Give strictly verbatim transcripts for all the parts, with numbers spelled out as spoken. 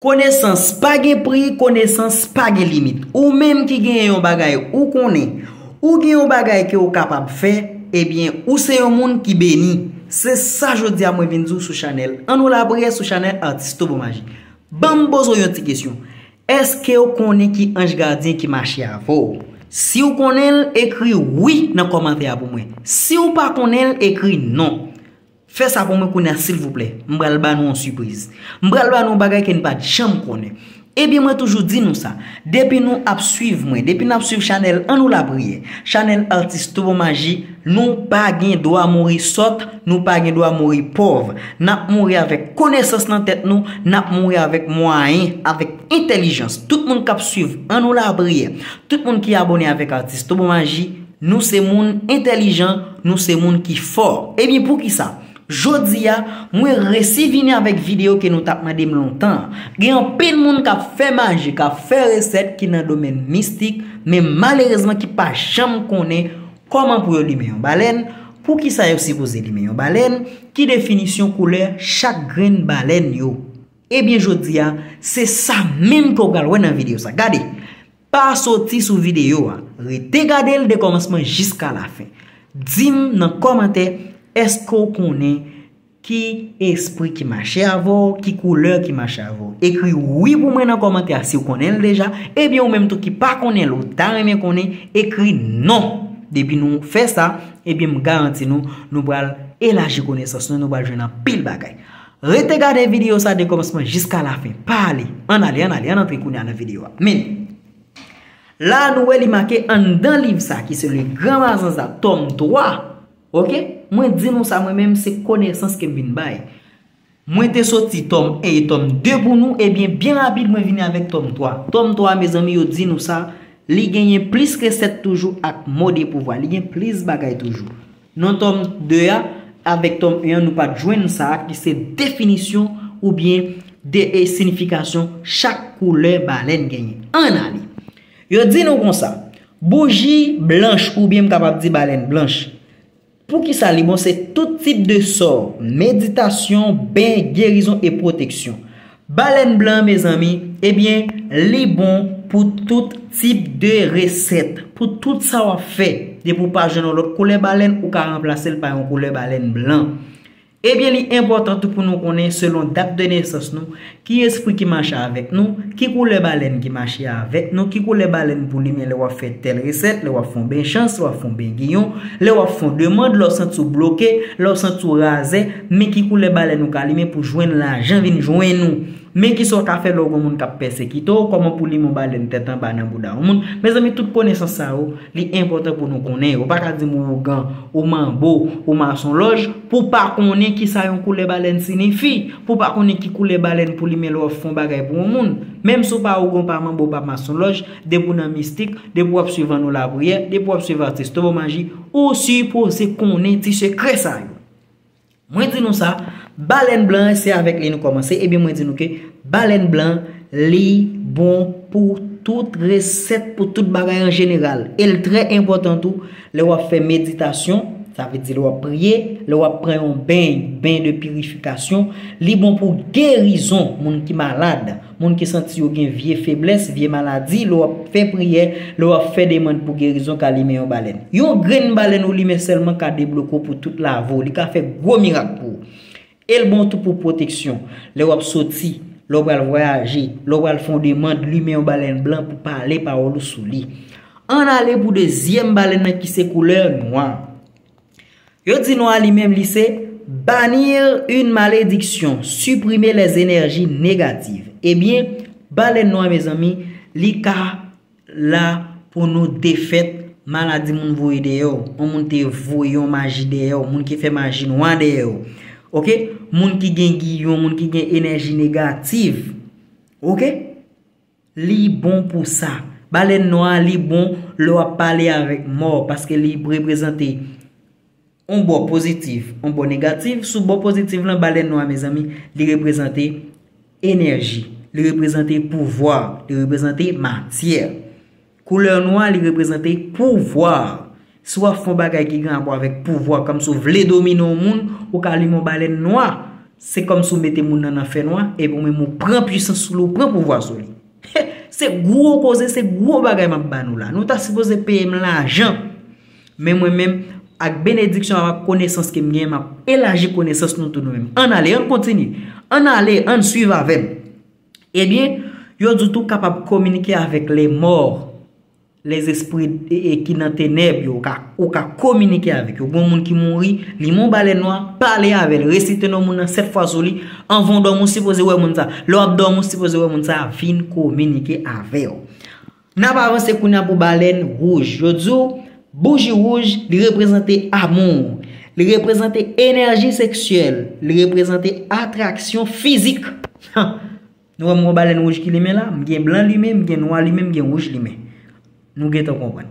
Connaissance pas de prix, connaissance pas de limite. Ou même qui gagne un bagage ou connaît, ou gagne un bagage que vous capable de faire, eh bien, ou c'est un monde qui bénit. C'est ça que je dis à moi, Vinzou, sur Chanel. An Nou Lapriyè sur Chanel, Artisto Bon Maji. Bam, bozo, une petite question. Est-ce que vous connaissez qui ange gardien qui marche à vous? Si vous connaissez, écrit oui dans le commentaire pour moi. Si vous ne connaissez pas, écrit non. Fais ça pour me connaître, s'il vous plaît. M'bral ba nous en surprise. M'bral ba nous bagay qui ne pas jamais connaître. Eh bien, moi toujours dis nous ça. Depuis nous ap suivre moi, depuis nous ap suivre Chanel, An Nou Lapriyè. Chanel Artisto Bon Maji, nous pas gen droit mourir sot, nous pas gen droit mourir pauvre. N'a mourir avec connaissance dans tête nous, n'a mourir avec moyen, avec intelligence. Tout le monde qui ap suivre An Nou Lapriyè, tout le monde qui abonné avec Artisto Bon Maji, nous c'est monde intelligent, nous c'est monde qui fort. Eh bien, pour qui ça? Jodia, moi recevine avec vidéo que nous t'a demandé longtemps. Gen en pile monde qui a fait magie, qui a fait recette qui dans domaine mystique, mais malheureusement qui pas jamais connaît comment pour limer une baleine, pour qui ça aussi poser limer une baleine, qui définition couleur chaque graine baleine yo. Eh bien jodia, c'est ça même qu'on va voir dans vidéo ça. Regardez. Pas sorti sous vidéo, regardez le de commencement jusqu'à la fin. Dis-moi dans commentaire est-ce qu'on connaît qui esprit qui marche à vous, qui couleur qui marche à vous? Écris oui pour moi dans le commentaire si vous connaissez déjà. Et bien, ou même tout qui pas connaît l'autre, mais connaît, écrit non. Depuis nous faisons ça, et bien, je garantis nous, nous allons élargir la connaissance, nous allons jouer dans pile bagaille. Regardez la vidéo ça de commencement jusqu'à la fin. Parlez, en allez, en allez, en allez, en allez, la vidéo. Mais là, nous allons marquer dans le livre ça, qui c'est le Gran Mazanza Tome trois. Ok? Moi, dis-nous ça moi-même, c'est connaissance que je viens de faire. Moi, je suis sorti tome un et tome deux pour nous, et bien, bien rapide, je viens avec tome trois. Tome trois, mes amis, dis-nous ça, il gagne plus que sept toujours avec mode pouvoir. Il gagne plus de bagages toujours. Non, tome deux, avec tome un, nous pas joindre ça, qui c'est définition ou bien des significations, chaque couleur baleine gagne. En allez. Yo dis-nous comme ça, bougie blanche ou bien capable de dire baleine blanche. Pour qui ça, bon, c'est tout type de sort, méditation, bain, guérison et protection. Baleine blanc, mes amis, eh bien, les bon pour tout type de recette, pour tout ça on fait. De pour pas jeune l'autre couleur baleine ou qu'à remplacer par une couleur baleine blanc. Eh bien, l'important pour nous connaître selon date de naissance nous, qui esprit qui marche avec nous, qui couleur baleine qui marche avec nous, qui couleur baleine pour lui mais le wa fait telle recette, le wa font bien chance, le wa font bien guillon, le wa font demande, le sent tout bloqué, le sent tout rasé, mais qui couleur baleine nous calmer pour joindre l'argent vinn joindre nous. Mais qui sont à faire le monde qui persécuté, comment pour lui mon baleine tête en bas dans bouda au monde. Mes amis, toute connaissance ça, l'important pour nous connaître, ou pas dire mon gant, ou mambo, ou maçon loge, pour pas connaître qui ça yon couleur baleine signifie, pour pas connaître qui couleur baleine pour lui mais leur font bagay pour le monde. Même si pas ou pas mambo, pas maçon loge, des pour dans mystique, des pour suivre An Nou Lapriyè, des pour suivre Artisto Bon Maji, ou supposé connaître ti secret ça. Moi dis nous ça, baleine blanc c'est avec les nous commencer. Et bien moi dis nous que baleine blanc li bon pour toute recette, pour toute bagaille en général. Et le très important tout, le wa fait méditation, ça veut dire le wa prier, le wa prendre un bain, bain de purification, li bon pour guérison, moun qui malade, moun qui senti yo gen vieille faiblesse, vieille maladie, le wa fait prière, le wa fait demande pour guérison ka li men yon baleine. Yon graine baleine ou li men seulement ka débloquer pour toute la vie, li ka fait gros miracle pour. Et le bon tout pour protection. Le wap sorti, le wap voyager, le wap fond demande, lui met un baleine blanc pour parler par ou sous lui. On allait pour deuxième baleine qui c'est couleur noire. Yo dit noir lui même lycée, bannir une malédiction, supprimer les énergies négatives. Eh bien, baleine noire mes amis, li ka là pour nous défaite. Maladie moun voye deyo, on moun te voye magie deyo, moun qui fait magie noire deyo. Ok, moun ki gen guillon, moun ki gen énergie négative. Ok, li bon pour ça. Baleine noire li bon, le a parler avec mort parce que li représente un bon positif, un bon négatif. Sous bon positif, la baleine noire, mes amis, li représente énergie, li représente pouvoir, li représente matière. Couleur noire, li représente pouvoir. Soit font bagay qui grand avec pouvoir comme si vous voulez dominer le monde ou ka li mon baleine noire c'est comme si vous mettez mon nan en fait noir et vous même prend puissance sous l'eau, prend pouvoir sous lui. C'est gros cause, c'est gros bagay m'a ban nous là. Nous t'a supposé payer l'argent. Mais moi même avec bénédiction avec connaissance que m'gagne m'a élargi connaissance nous tout nous même. En aller, on continue. En aller, on suivre avec. Eh bien, yo du tout capable communiquer avec les morts. Les esprits qui dans ténèbres yo ka ou ka communiquer avec yo bon monde qui mouri li mon balai noir parler avec réciter nos moun sept fois sur li en vont dormir supposé ouais moun ça l'on dormir supposé ouais moun ça vinn communiquer avec yo n'a pas avancé kouna pour baleine rouge je dis bougie rouge li représenter amour li représenter énergie sexuelle li représenter attraction physique nous mon baleine rouge qui li met là m'gagne blanc lui même m'gagne noir lui même m'gagne rouge lui même. Nous guettons comprendre.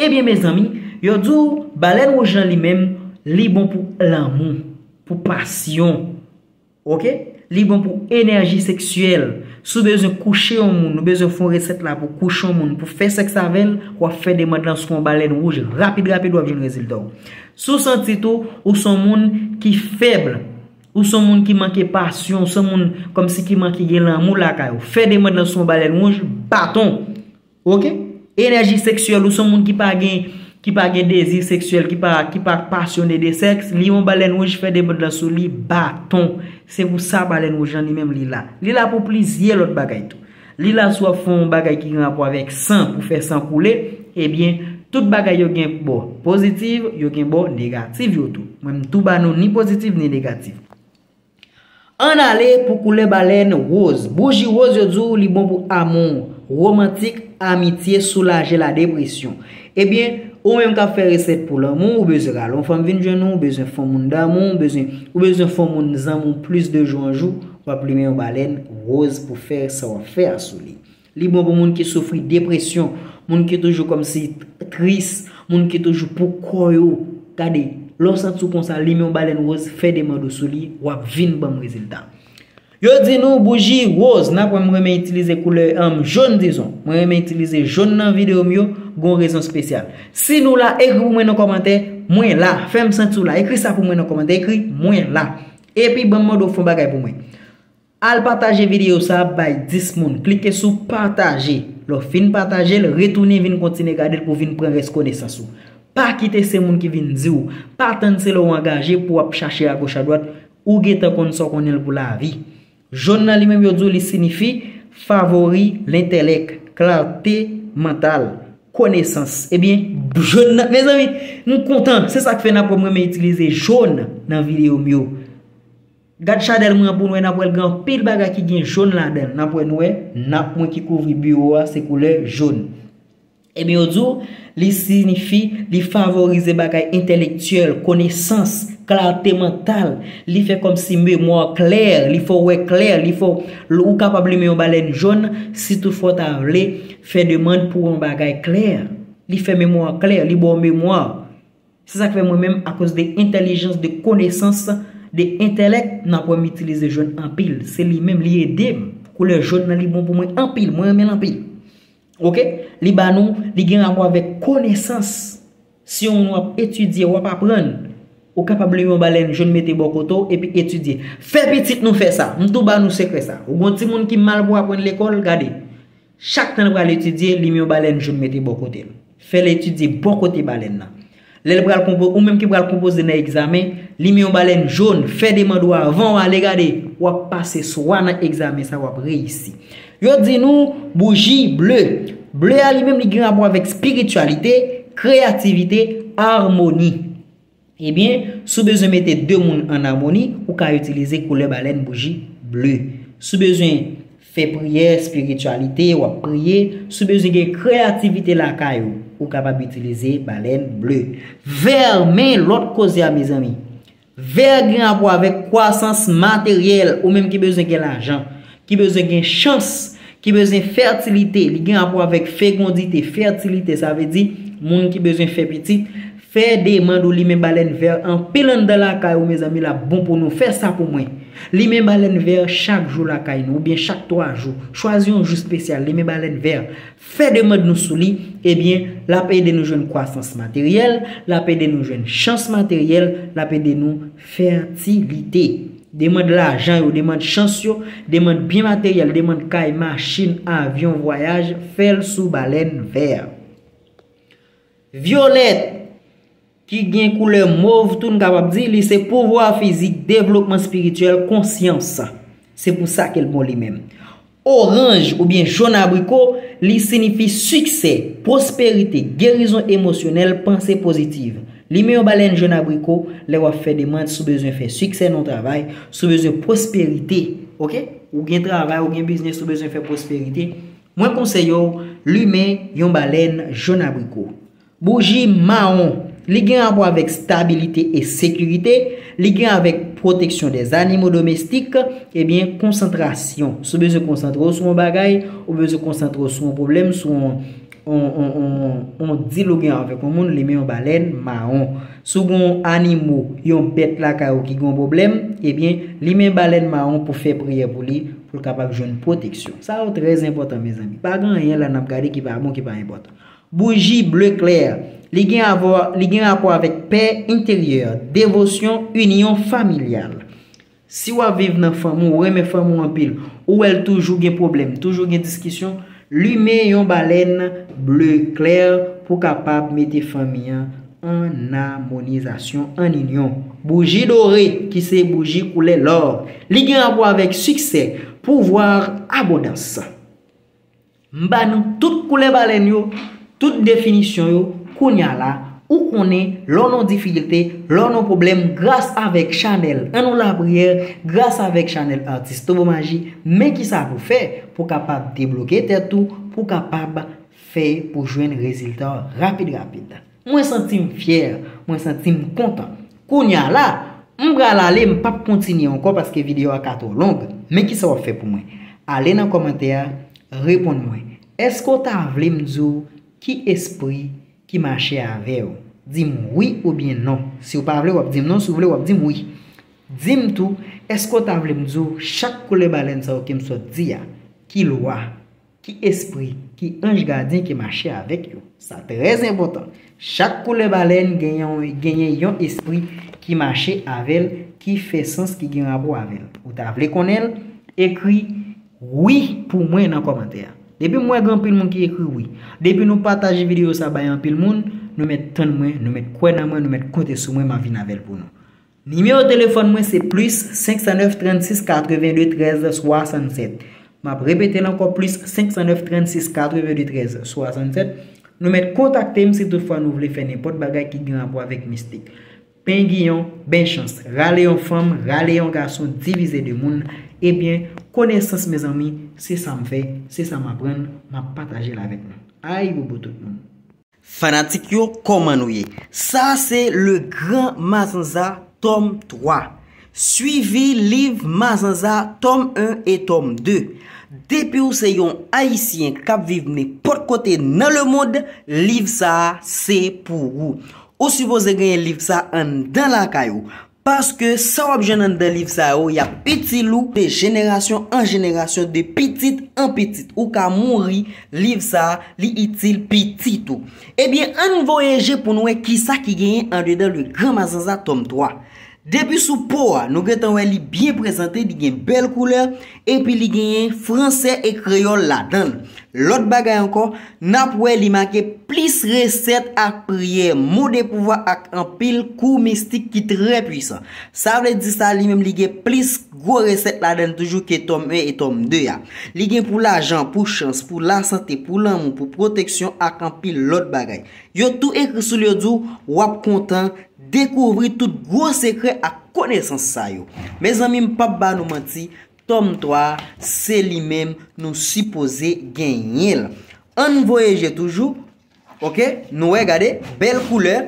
Eh bien, mes amis, yo dou baleine rouge lui-même, li bon pour l'amour, pour passion. OK? Li bon pour énergie sexuelle. Sou besoin coucher on moun, nous besoin font recette là pour coucher on moun, pour faire sexe avec, ou faire des demandes sur baleine rouge, rapide rapide doit venir résultat. Sou senti tout ou son moun qui faible, ou son moun qui manque passion, son moun comme si qui manque l'amour la caillou. Fait des demandes sur baleine rouge, bâton. OK? Énergie sexuelle ou son monde qui pas gain qui pas gain désir sexuel qui pas qui pas passionné de sexe li on baleine rouge fait des bandes sur li bâton c'est pour ça baleine rouge lui même li là li là pour plaisir l'autre bagaille tout li là soit font bagaille qui rapport avec sang pour faire sang couler et eh bien toute bagaille yo gain bon positive yo gain bon négative yo tout même tout ba non ni positive ni négative. On aller pour couler baleine rose bougie rose yo dou li bon pour amour romantique amitié soulager la dépression. Eh bien, ou même qu'à faire recette pour l'amour, ou besoin d'allons femme vin genou, ou besoin fond moun d'amour, ou besoin ou besoin fond moun d'amour plus de jour en jour, ou plumer en baleine rose pour faire ça ou faire souli. Li bon pour moun qui souffre dépression, moun qui toujours comme si triste, moun qui toujours pour quoi yo. Regardez, lorsqu'on sent comme ça, li men en baleine rose fait des mando souli, ou vinn bon résultat. Yo dis nous bougie rose n'a pas m'aimer utiliser couleur um, jaune disons m'aimer utiliser jaune dans vidéo mio gon raison spéciale si nous là écrit pour moi dans commentaire moi là fais me sentir là écrit ça pour moi dans commentaire écrit moi là et puis bon mode font bagay pour moi al partager vidéo ça by dix moun cliquez sur partager le fin partager le retourner vinn continuer garder pour vinn prendre connaissance pas quitter ces moun qui vinn dire pas attendre c'est le engagé pour chercher à gauche à droite ou geta kon so konel pour la vie. Jaune li même yo dou li signifie favori l'intellect, clarté mentale, connaissance. Eh bien, jaune mes amis, nous content, c'est ça que fait n'a pour moi utiliser jaune dans vidéo mio. Gade Chanel moi pour nous n'a pour grand pile bagage qui gagne jaune là-dedans. N'a pour nous n'a moi qui couvre bureau c'est couleur jaune. Eh bien, yo dou li signifie li favoriser bagage intellectuel, connaissance, clarté mentale, li fait comme si mémoire claire, li faut ouais clair, li faut ou capable mais on baleine jaune si tout faut t'avler fait demande pour un bagage clair, li fait mémoire claire, li bon mémoire. C'est ça que fait moi-même à cause de intelligence, de connaissance, de intellect, n'a pas utiliser jaune en pile, c'est lui même li aider couleur jaune nan li bon pour moi en pile, moi même en pile. OK? Li ba nou, li gen rapport avec connaissance. Si on a étudier ou pas apprendre ou capable yon baleine jaune mette bon koto et puis étudier. Fait petit nous fait ça. M'tou ba nous secret ça. Ou gon ti moun ki mal pour apprendre l'école, regardez. Chaque temps pour l'étudier, li yon baleine jaune mette bon kote. Fait l'étudier bon côté baleine là. L'el pral composer ou même ki pral composer dans examen, li yon baleine jaune, fait demande avant à regarder ou passer soit dans examen ça ou réussir. Yo di nou bougie bleue. Bleu a lui même li grand rapport avec spiritualité, créativité, harmonie. Eh bien, si besoin mettez deux moun en harmonie, ou ka utiliser couleur baleine bougie bleue. Si besoin fait prière, spiritualité ou prier, si besoin de créativité la caillou, ou capable utiliser baleine bleue. Vert mais l'autre cause à mes amis. Vert grand rapport avec croissance matérielle ou même qui besoin de l'argent, qui besoin de chance. Qui besoin fertilité, li gen rapport avec fécondité, fertilité, ça veut dire moun qui besoin faire petit, faire des mandou li men baleine vert en pile dans la caille mes amis là bon pour nous faire ça pour moi. Li men baleine vert chaque jour la caille ou bien chaque trois jours. Choisis un jour spécial li men baleine vert. Fait des mandou sous li, eh bien la paix de nous jeune croissance matérielle, la paix de nous jeune chance matérielle, la paix de nous fertilité. demande l'argent, demande chance, demande bien matériel, demande caille, machine, avion, voyage, fait sous baleine vert. Violette, qui gagne couleur mauve, tout capable de dire, c'est pouvoir physique, développement spirituel, conscience. C'est pour ça qu'elle mot lui-même. Orange ou bien jaune abricot, li signifie succès, prospérité, guérison émotionnelle, pensée positive. Li met en baleine jaune abricot, les wa fait demande sous besoin fait succès dans travail, sous besoin prospérité, OK? Ou bien travail, ou bien business sous besoin fait prospérité. Moi conseille lui met yon baleine jaune abricot. Bougie marron, li gen rapport avec stabilité et sécurité, li gen avec protection des animaux domestiques et bien concentration. Si vous besoin concentrer sur un bagage, ou besoin concentrer sur un problème, sur on on on on dialogue avec un monde, les met en baleine marron. Second animaux, yon bête la kayo qui gon problème, et bien les met baleine marron pour faire prière pour lui pour capable joindre protection. Ça est très important mes amis. Pas grand rien là n'a regarder qui pas bon qui pas important. Bougie bleu clair, li gen rapport avec paix intérieure, dévotion, union familiale. Si vous vivez dans la famille, ou aimez la famille en pile, ou elle toujours des problèmes, toujours des discussions, lui met une baleine bleu clair pour capable mettre la famille en harmonisation, en union. Bougie dorée, qui c'est bougie couleur l'or, li gen rapport avec succès, pouvoir, abondance. M'banou toute couleur baleine yo, toute définition yo, kounya la, ou koné, l'on a difficulté, l'on a problème, grâce avec Chanel, An Nou Lapriyè, grâce avec Chanel Artisto Bon Maji, mais qui ça vous fait pour capable débloquer tête tout, pour capable faire pour joindre résultat rapide rapide. Moi senti fier, moi senti content. Kounya la, m'ga l'aller m'pap continuer encore parce que vidéo a quatre longue, mais qui ça va faire pour moi? Allez dans commentaire, répondez-moi. Est-ce que t'as voulu me dire qui esprit qui marchait avec vous? Dis-moi oui ou bien non. Si vous ne parlez pas, dis-moi non. Si vous voulez, dis-moi oui. Dis-moi tout. Est-ce que t'as voulu me dire chaque couleur baleine ça qui me soit dit qui loi, qui esprit, qui ange gardien qui marchait avec vous? C'est très important. Chaque couleur baleine gagne un esprit qui marchait avec, qui fait sens, qui gagne rapport avec. Vous t'as voulu connaître? Écrit oui pour moi dans le commentaire. Depuis moi grand pile monde qui écrit oui. Depuis nous partager vidéo ça ba en pile monde, nous mettre tant moi, nous mettre quoi dans moi, nous mettre compter sur moi ma vie avec pour nous. Numéro téléphone moi c'est plus cinq zéro neuf, trente-six, quatre-vingt-deux, treize, soixante-sept. M'a répéter encore plus cinq zéro neuf, trente-six, quatre-vingt-deux, treize, soixante-sept. Nous mettre contacter moi si toutefois nous voulez faire n'importe bagage qui gagne rapport avec mystique. Penguillon, ben chance. Râler en femme, râler en garçon, diviser de monde. Eh bien, connaissance mes amis, c'est ça me fait, c'est ça m'apprendre, m'a partager là avec nous. Aïe bobo tout le monde. Fanatique yo, comment nous y est? Ça c'est le Gran Mazanza tome trois. Suivi livre Mazanza tome un et tome deux. Depuis où c'est yon haïtien qui vivent n'importe côté dans le monde, livre ça c'est pour vous. Ou supposé gagner livre ça en dans la caillou. Parce que ça va bien dans le livre ça, il y a petit loup de génération en génération, de petite en petite. Ou qu'à mourir, livre ça, l'it-il petit tout. Eh bien, on voyage pour nous qui ça qui gagne en dedans le Gran Mazanza tome trois. Depuis sous poa, nous avons bien présenté, il y a une belle couleur, et puis il y a français et créole là-dedans. L'autre bagaille encore, nous avons marqué plus recettes à prière, mots de pouvoir avec un pile coup mystique qui est très puissant. Ça veut dire ça, lui-même, il y a plus gros recettes là-dedans, toujours que tome un et tome deux. Il y a pour l'argent, pour chance, pour la santé, pour l'amour, pour protection, avec un pile l'autre bagaille. Yo tout écrit sur le dos, ou content. Découvrir tout gros secret à connaissance ça yo. Mes amis, m'pap ba nou menti, tome trois, c'est lui-même nous supposé gagner. On voyage toujours, OK? Nous regardez, belle couleur.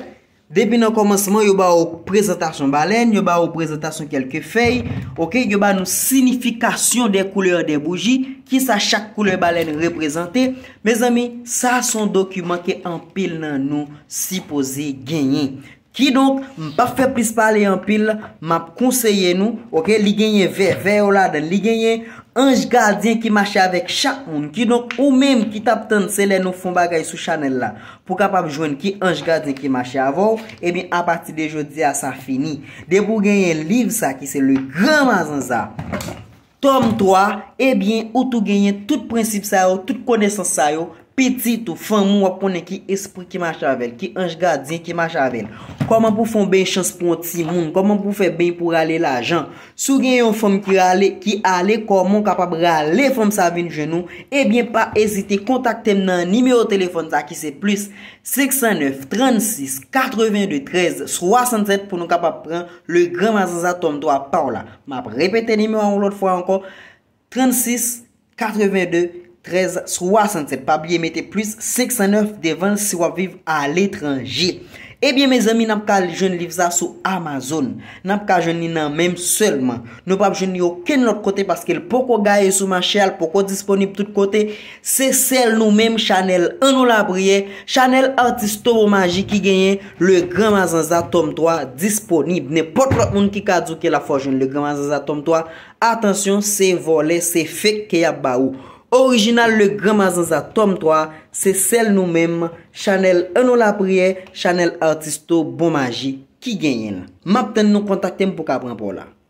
Depuis le commencement, yo ba ou présentation baleine, yo ba ou présentation quelques feuilles, OK? Yo ba nou signification des couleurs des bougies, qui sa chaque couleur baleine représentée. Mes amis, ça son document qui en pile nan nous supposé gagner. Qui donc, pas fait plus parler en pile, m'a conseillé nous, ok, li gagne vert, vert là, li gagne ange gardien qui marche avec chaque monde, qui donc, ou même qui tape tant, c'est les nous font bagay sous Chanel là, pour capable joindre qui ange gardien qui marche avant, et bien, à partir de jeudi à ça fini. De vous gagner livre ça, qui c'est le Gran Mazanza tome trois, et bien, ou tout gagner tout principe ça, toute connaissance ça, petit ou femme ou qu'on qui esprit qui marche avec, qui ange gardien qui marche avec. Comment pour faire bien chance pour un petit monde? Comment pour faire bien pour aller l'argent? Sou gen yon femme qui rale, qui allait comment capable rale femme sa vin genou? Eh bien, pas hésiter, contactez nan numéro téléphone ça qui c'est plus six zéro neuf, trente-six, quatre-vingt-deux, treize, soixante-sept pour nous capable prendre le Gran Mazanza tome trois par là. M'a répété numéro l'autre fois encore. trente-six, quatre-vingt-deux, treize, soixante-sept. Pas oublier mettez plus cinq cent neuf devant si vous vivez à l'étranger. Eh bien, mes amis, nous avons jeune livre ça sur Amazon. Nous avons jeune nan même seulement. Nous pas jeune aucun autre côté parce que le poko gaye sur ma chaîne, poko disponible tout côté. C'est celle nous-mêmes Chanel An Nou Lapriyè, Chanel Artisto Bon Maji qui gagne le Gran Mazanza tome trois disponible. N'importe l'autre monde qui kadou que la forge le Gran Mazanza tome trois. Attention, c'est volé, c'est fake qui a baou. Original le Gran Mazanza tome trois, c'est celle nous-mêmes, Chanel An Nou Lapriyè, Chanel Artisto Bon Maji qui gagne. Maintenant nous contacter pour qu'on prenne pour là.